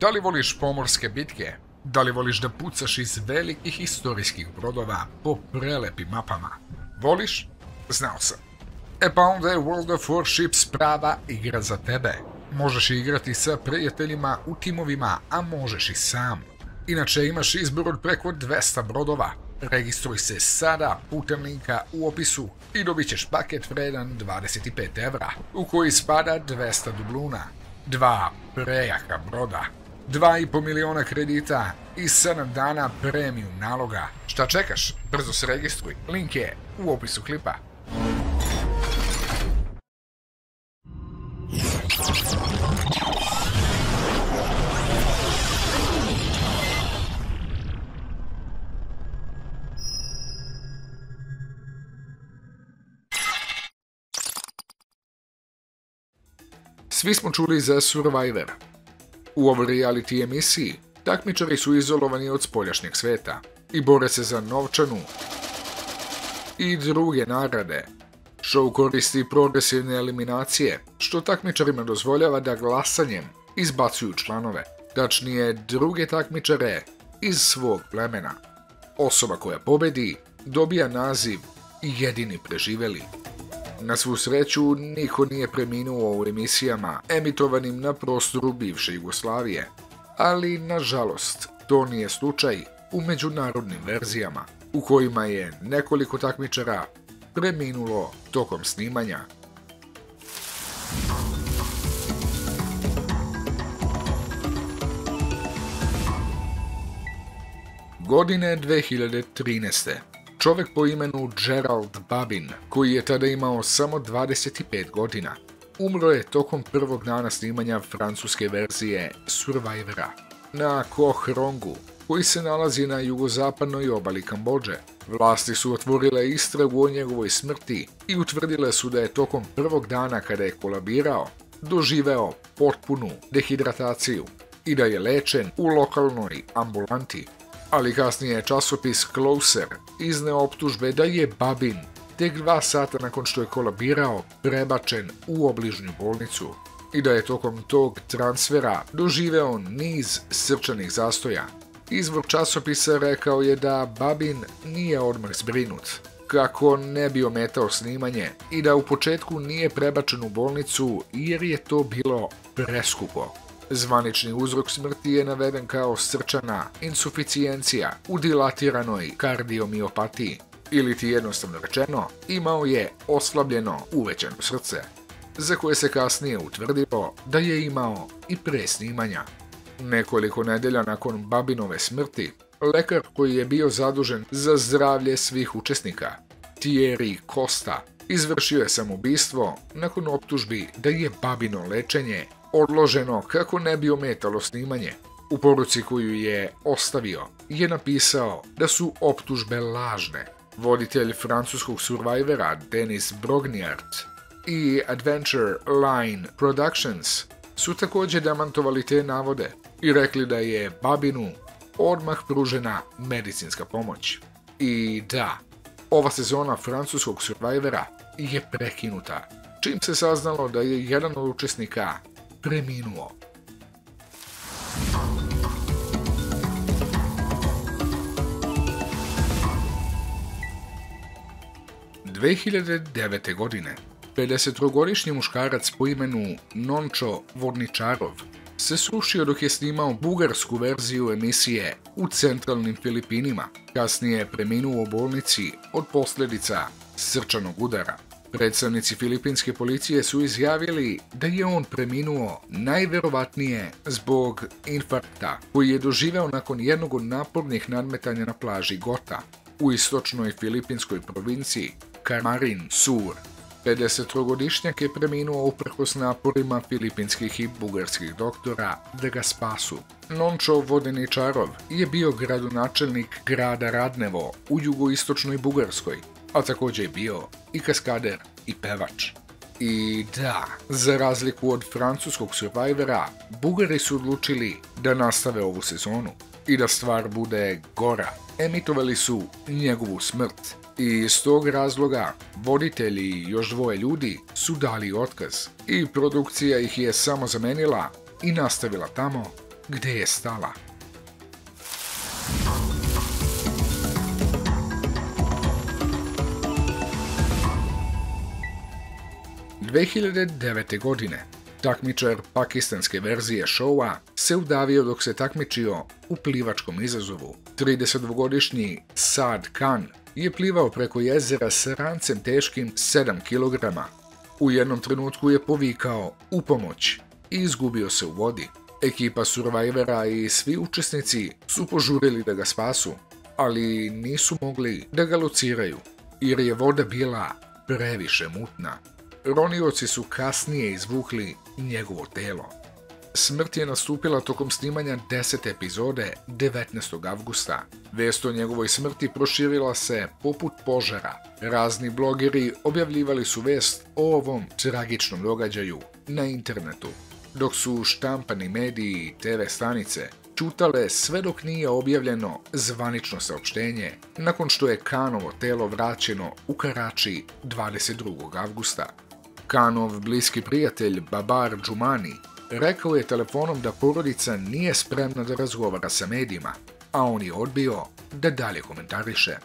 Da li voliš pomorske bitke? Da li voliš da pucaš iz velikih istorijskih brodova po prelepim mapama? Voliš? Znao sam. E pa onda je World of Warships prava igra za tebe. Možeš igrati sa prijateljima u timovima, a možeš i sam. Inače imaš izbor od preko 200 brodova. Registruj se sada putem linka u opisu i dobit ćeš paket vredan 25 evra, u koji spada 200 dubluna, 2 prejaka broda, 2,5 miliona kredita i 7 dana premium naloga. Šta čekaš? Brzo se registruj. Link je u opisu klipa. Svi smo čuli za Survivor. U ovoj reality emisiji takmičari su izolovani od spoljašnjeg svijeta i bore se za novčanu i druge nagrade. Show koristi progresivne eliminacije, što takmičarima dozvoljava da glasanjem izbacuju članove, tačnije druge takmičare iz svog plemena. Osoba koja pobedi dobija naziv jedini preživeli. Na svu sreću, niko nije preminuo u emisijama emitovanim na prostoru bivše Jugoslavije, ali, nažalost, to nije slučaj u međunarodnim verzijama, u kojima je nekoliko takmičara preminulo tokom snimanja. Godine 2013. Čovjek po imenu Gerald Babin, koji je tada imao samo 25 godina, umro je tokom prvog dana snimanja francuske verzije Survivora na Koh Rongu, koji se nalazi na jugozapadnoj obali Kambodže. Vlasti su otvorile istragu o njegovoj smrti i utvrdile su da je tokom prvog dana kada je kolabirao doživeo potpunu dehidrataciju i da je lečen u lokalnoj ambulanti. Ali kasnije je časopis Closer izneo optužbe da je Babin tek 2 sata nakon što je kolabirao prebačen u obližnju bolnicu i da je tokom tog transfera doživeo niz srčanih zastoja. Izvor časopisa rekao je da Babin nije odmah zbrinut, kako ne bi ometao snimanje, i da u početku nije prebačen u bolnicu jer je to bilo preskupo. Zvanični uzrok smrti je naveden kao srčana insuficijencija u dilatiranoj kardiomiopatiji, ili ti jednostavno rečeno, imao je oslabljeno uvećano srce, za koje se kasnije utvrdilo da je imao i pre snimanja. Nekoliko nedelja nakon Babinove smrti, lekar koji je bio zadužen za zdravlje svih učesnika, Thierry Costa, izvršio je samoubistvo nakon optužbi da je Babino lečenje odloženo kako ne bi ometalo snimanje. U poruci koju je ostavio je napisao da su optužbe lažne. Voditelj francuskog Survivora Denis Brognjart i Adventure Line Productions su također demantovali te navode i rekli da je Babinu odmah pružena medicinska pomoć. I da, ova sezona francuskog Survivora je prekinuta čim se saznalo da je jedan od učesnika preminuo. Godine 2009. 53-godišnji muškarac po imenu Nončo Vodničarov se srušio dok je snimao bugarsku verziju emisije u centralnim Filipinima. Kasnije je preminuo u bolnici od posljedica srčanog udara. Predstavnici filipinske policije su izjavili da je on preminuo najvjerovatnije zbog infarkta koji je doživeo nakon jednog od napornih nadmetanja na plaži Gota u istočnoj filipinskoj provinciji Camarin Sur. 53-godišnjak je preminuo uprkos naporima filipinskih i bugarskih doktora da ga spasu. Nončo Vodničarov je bio gradonačelnik grada Radnevo u jugoistočnoj Bugarskoj, a također je bio i kaskader i pevač. I da, za razliku od francuskog Survivora, Bugari su odlučili da nastave ovu sezonu i da stvar bude gora. Emitovali su njegovu smrt i iz tog razloga voditelji i još 2 ljudi su dali otkaz i produkcija ih je samo zamenila i nastavila tamo gdje je stala. U 2009. godine takmičar pakistanske verzije šova se udavio dok se takmičio u plivačkom izazovu. 32-godišnji Saad Khan je plivao preko jezera s rancem teškim 7 kg. U jednom trenutku je povikao u pomoć i izgubio se u vodi. Ekipa Survivora i svi učesnici su požurili da ga spasu, ali nisu mogli da ga lociraju jer je voda bila previše mutna. Ronioci su kasnije izvukli njegovo telo. Smrt je nastupila tokom snimanja 10. epizode 19. avgusta. Vest o njegovoj smrti proširila se poput požara. Razni blogeri objavljivali su vest o ovom tragičnom događaju na internetu, dok su štampani mediji i TV stanice ćutale sve dok nije objavljeno zvanično saopštenje nakon što je Khanovo telo vraćeno u Karači 22. avgusta. Khanov bliski prijatelj Babar Džumani rekao je telefonom da porodica nije spremna da razgovara sa medijima, a on je odbio da dalje komentariše.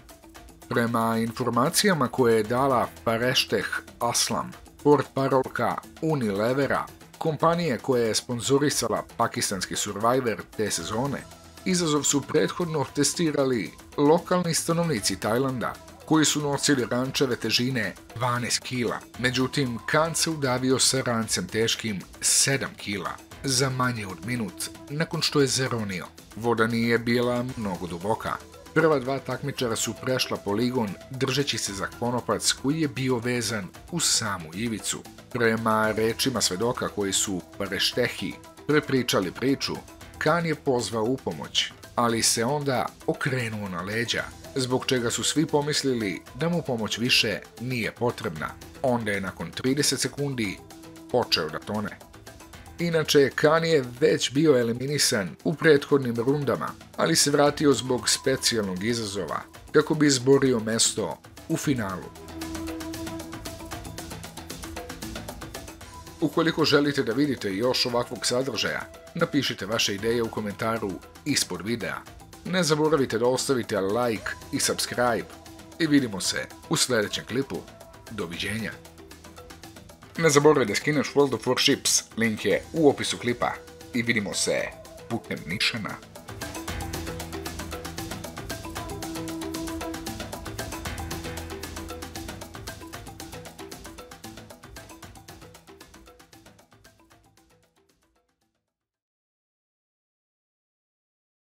Prema informacijama koje je dala Parešteh Aslam, portparolka Unilevera, kompanije koja je sponzorisala pakistanski Survivor te sezone, izazov su prethodno testirali lokalni stanovnici Tajlanda, koji su nosili rančeve težine 12 kila. Međutim, Khan se udavio sa rancem teškim 7 kila za manje od minut nakon što je zaronio. Voda nije bila mnogo duboka. Prva dva takmičara su prešla poligon držeći se za konopac koji je bio vezan uz samu ivicu. Prema rečima svedoka koji su Pareštehi prepričali priču, Khan je pozvao u pomoć, ali se onda okrenuo na leđa, zbog čega su svi pomislili da mu pomoć više nije potrebna. Onda je nakon 30 sekundi počeo da tone. Inače, Khan je već bio eliminisan u prethodnim rundama, ali se vratio zbog specijalnog izazova kako bi izborio mesto u finalu. Ukoliko želite da vidite još ovakvog sadržaja, napišite vaše ideje u komentaru ispod videa. Ne zaboravite da ostavite like i subscribe i vidimo se u sljedećem klipu. Doviđenja! Ne zaboravi da skineš World of Warships, link je u opisu klipa i vidimo se putem nišana.